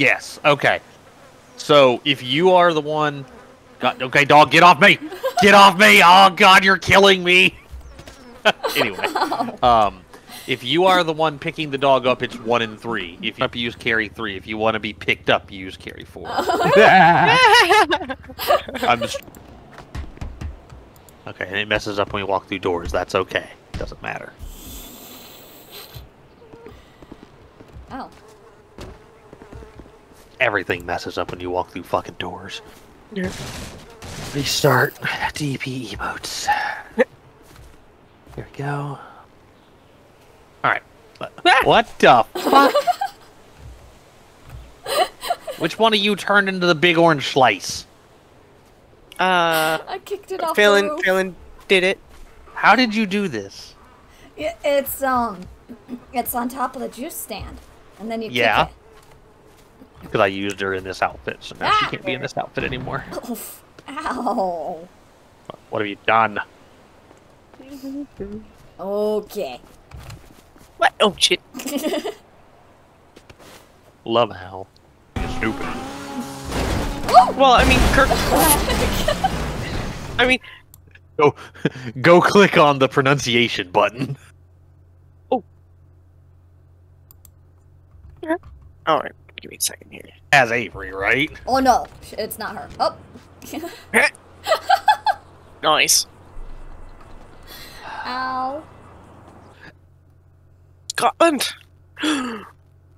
Yes. Okay. So if you are the one, God, okay, dog, get off me! Get off me! Oh God, you're killing me! Anyway, if you are the one picking the dog up, it's 1 and 3. If you have to use carry 3, if you want to be picked up, you use carry 4. I'm just okay, and it messes up when we walk through doors. That's okay. Doesn't matter. Oh. Everything messes up when you walk through fucking doors. Yeah. Restart DP emotes. Here we go. Alright. What the fuck? Which one of you turned into the big orange slice? I kicked it off. Faylen did it. How did you do this? It's on top of the juice stand. And then you kick it. Because I used her in this outfit, so now she can't be in this outfit anymore. Oof. Ow. What have you done? Okay. What? Oh, shit. Love how stupid. Ooh! Well, I mean, Kirk... I mean... Go click on the pronunciation button. Oh. Yeah. Alright. Give me a second here. As Avery, right? Oh no, it's not her. Oh. Nice. Ow. Scotland.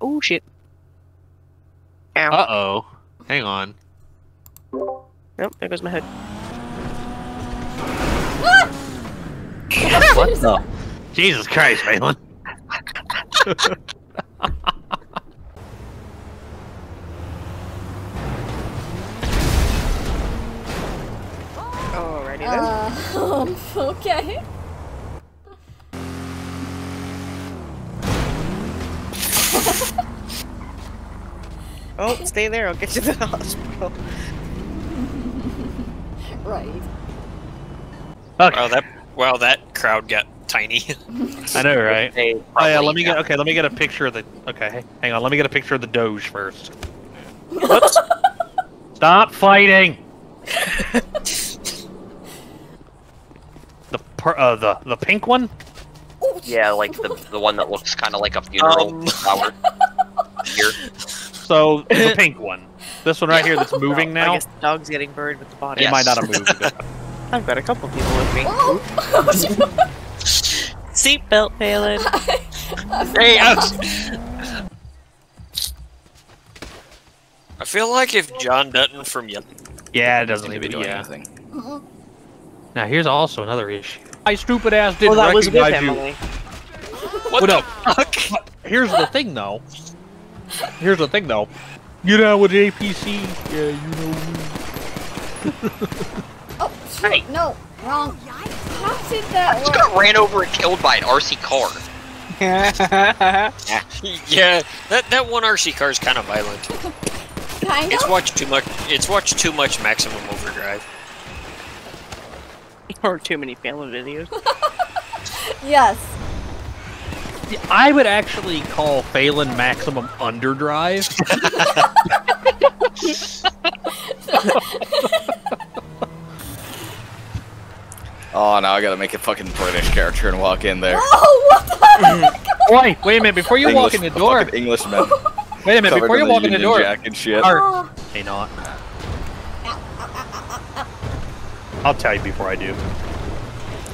Oh shit. Ow. Uh oh. Hang on. Nope, there goes my head. Ah! What the? Jesus Christ, Faylen. Okay. Oh, stay there. I'll get you to the hospital. Right. Okay. Wow, that crowd got tiny. I know, right? Oh yeah. Let me get. Okay, let me get a picture of the. Okay, hang on. Let me get a picture of the Doge first. Whoops. Stop fighting. The pink one? Yeah, like the one that looks kind of like a funeral flower. Here. So, the pink one. This one right here that's moving now. I guess the dog's getting buried with the body. Yes. It might not have moved. I've got a couple people with me. Oh. Seatbelt, Faylen. Hey, I feel like if John Dutton from it doesn't even do anything. Now here's also another issue. My stupid ass didn't recognize you. What the fuck? Here's the thing, though. Here's the thing, though. You know, with APC, yeah, you know. Oh, shit, no, wrong. How did that work? I just got ran over and killed by an RC car. Yeah, that one RC car is kind of violent. Kind of. It's watched too much Maximum Overdrive. Or too many family videos. Yes. I would actually call Faylen Maximum Underdrive. Oh, now I gotta make a fucking British character and walk in there. Oh, what the heck? Wait a minute, before you walk in the door. Englishman. Wait a minute, before you walk in the door. Jacket shit. May not. I'll tell you before I do.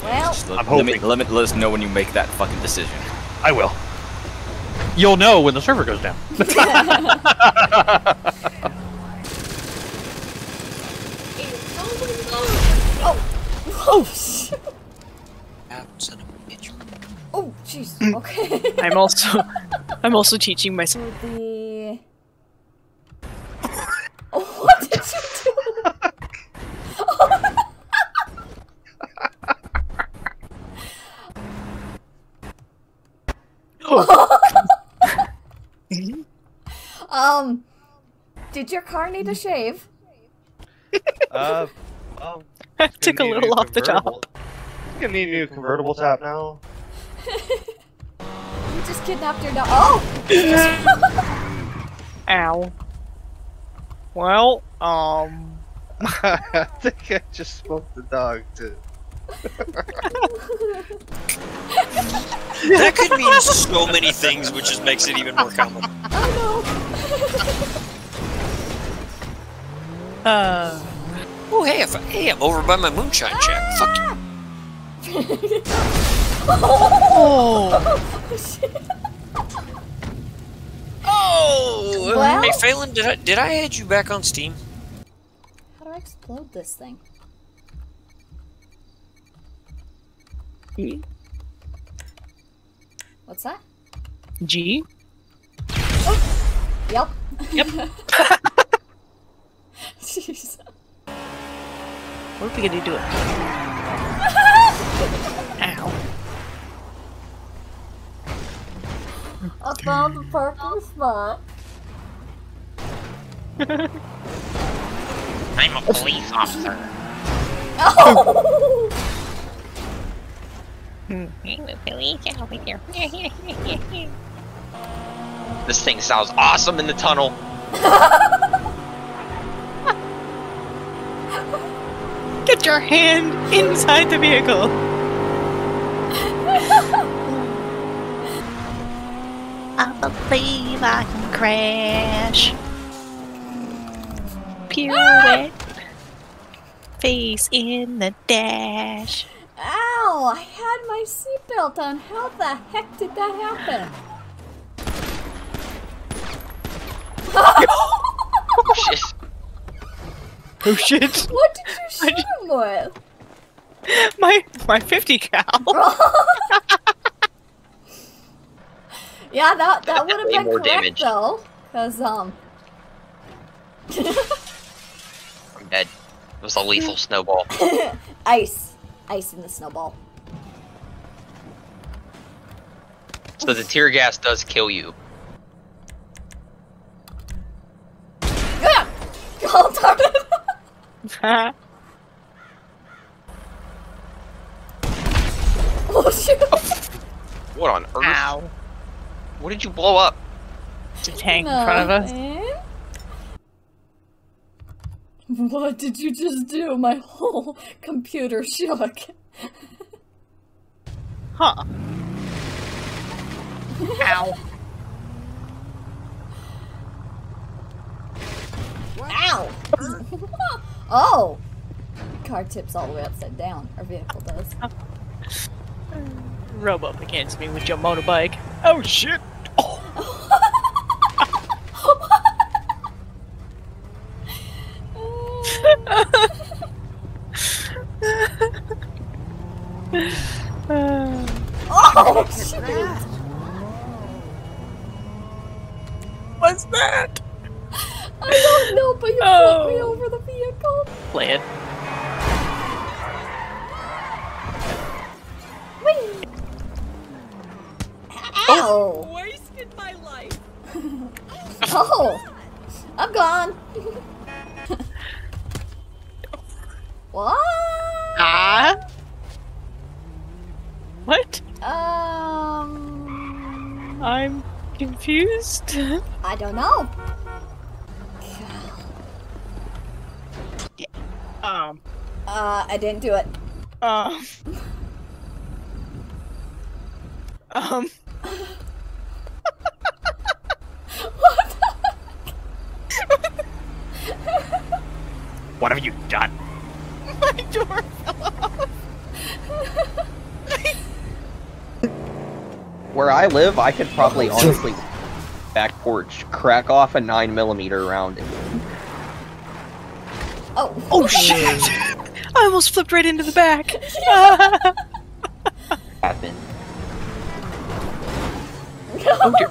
Well, I'm hoping. Let us know when you make that fucking decision. I will. You'll know when the server goes down. Oh! Oh, jeez. Okay. I'm also teaching myself. What did you do? Did your car need a shave? Well, took a little off the top. Gonna need a new convertible top now. You just kidnapped your dog. Oh! Ow. Well, I think I just smoked the dog too. That could mean so many things, which just makes it even more common. Oh no. Oh hey, hey, I'm over by my moonshine check. Fuck you. Oh. Oh shit. Oh. Well, hey Faylen, did I add you back on Steam? How do I explode this thing? E. What's that? G. Oh. Yep. Yep. Jeez. What are we gonna do it? Ow. I found the purple spot. I'm a police officer. Oh. I'm a police officer. This thing sounds awesome in the tunnel. Get your hand inside the vehicle. I believe I can crash. Pirouette. Face in the dash. Ow! I had my seatbelt on. How the heck did that happen? Oh shit! Oh shit! What did you shoot him with? My 50 cal. Yeah, that would have been correct damage. Though, cause I'm dead. It was a lethal snowball. Ice in the snowball. So the tear gas does kill you. Oh, darn it. Oh shoot! What on earth? Ow. What did you blow up? It's a tank in front of us. Man. What did you just do? My whole computer shook. Huh. Ow. Ow! Oh! Car tips all the way upside down. Our vehicle does. Rub up against me with your motorbike. Oh shit! Oh. Oh shit! What's that? I don't know, but you flipped me over the vehicle. Play it. Ow! Oh. Wasted my life. Oh, I'm gone. What? What? I'm confused. I don't know. Yeah. I didn't do it. What the heck? What have you done? My door fell off. Where I live, I could probably honestly back porch, crack off a 9mm round. Oh. Oh shit! I almost flipped right into the back. Happened. Oh, dear.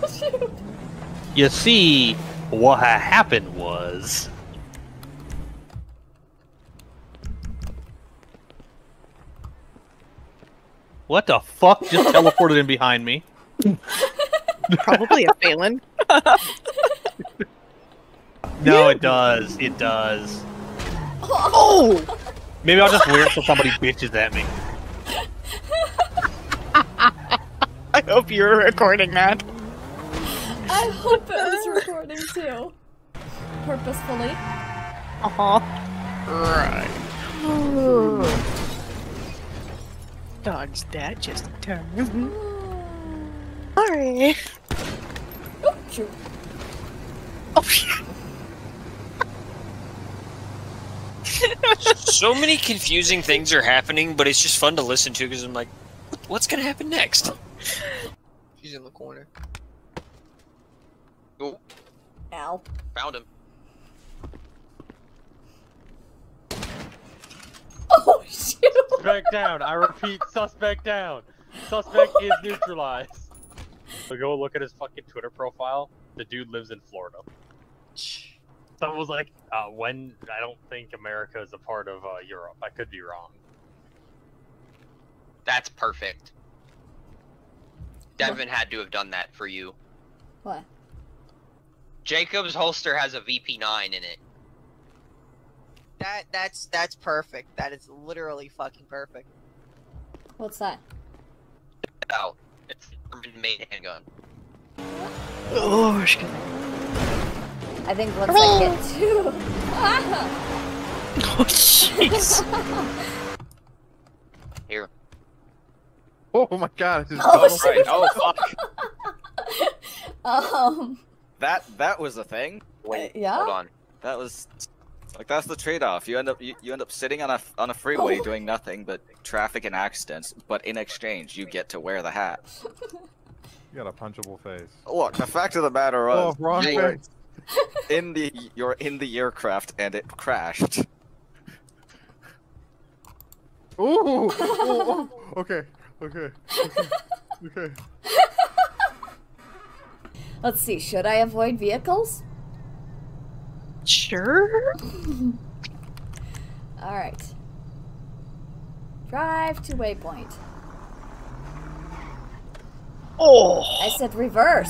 You see, what happened was... What the fuck just teleported in behind me? Probably a Faylen. No, it does. It does. Oh! Maybe I'll just wear it so somebody bitches at me. I hope you're recording that. I hope it was recording too. Purposefully. Right. Ooh. Dodge that just in time. Sorry. Ooh. Oh shit. So many confusing things are happening, but it's just fun to listen to because I'm like, what's gonna happen next? She's in the corner. Oh. Ow. Found him. Oh, shoot! Suspect down. I repeat, suspect down. Suspect is neutralized. So go look at his fucking Twitter profile. The dude lives in Florida. Someone was like, when I don't think America is a part of Europe. I could be wrong. That's perfect. Devin had to have done that for you. What? Jacob's holster has a VP9 in it. That's perfect. That is literally fucking perfect. What's that? Oh, it's a German-made handgun. Oh, shit. I think looks like it too. Oh, jeez. Here. Oh my god, this is right. Oh fuck. That was a thing. Wait, yeah. Hold on. That was like that's the trade-off. You end up sitting on a freeway doing nothing but traffic and accidents, but in exchange you get to wear the hat. You got a punchable face. Look, the fact of the matter was wrong face. You're in the aircraft and it crashed. Ooh! Okay. Let's see, should I avoid vehicles? Sure. Alright. Drive to waypoint. Oh! I said reverse.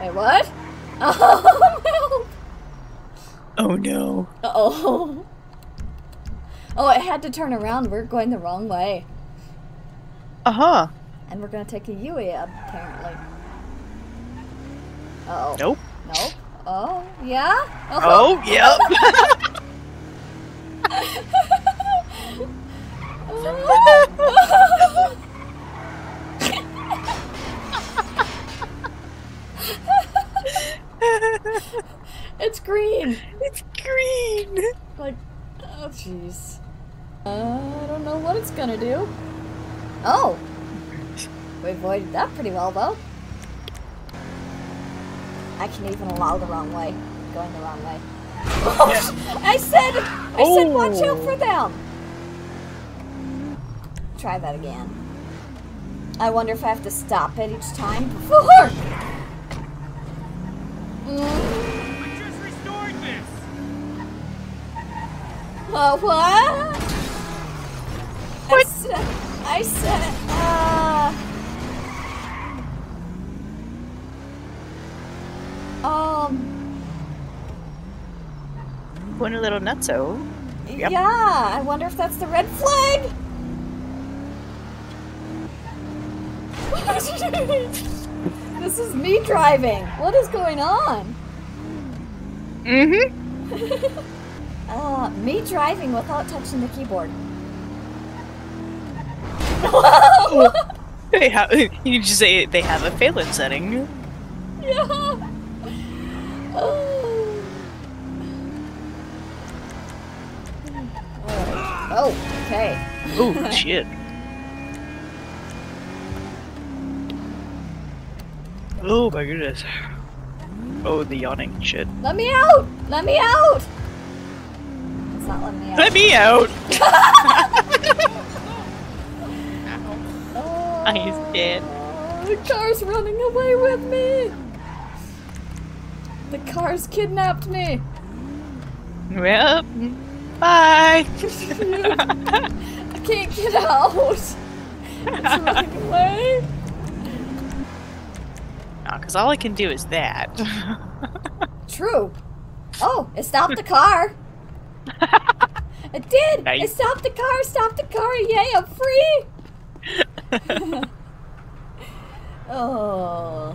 Wait, what? Oh, help! Oh no. Uh oh. Oh, it had to turn around. We're going the wrong way. Uh huh. And we're gonna take a U-way apparently. Uh oh. Nope. Nope. Oh, yeah? Oh, yep. Oh. It's green! It's green! Like, oh jeez. I don't know what it's gonna do. Oh! We avoided that pretty well, though. I can even allow the wrong way. Going the wrong way. Oh, yes. I said watch out for them! Try that again. I wonder if I have to stop it each time before! I just restored this. What? What? Went a little nutso. Yep. Yeah, I wonder if that's the red flag. This is me driving. What is going on? Mm-hmm. Me driving without touching the keyboard. Whoa! You just say they have a Faylen setting. Yeah. Oh. Oh. Okay. Oh shit. Oh my goodness. Oh, the yawning shit. Let me out! Let me out! It's not letting me out. Let me out! Oh, he's dead. The car's running away with me! The car's kidnapped me! Well, bye! I can't get out! It's running away! Because all I can do is that. True. Oh, it stopped the car. It did. Nice. It stopped the car. Stopped the car. Yay! I'm free. Oh.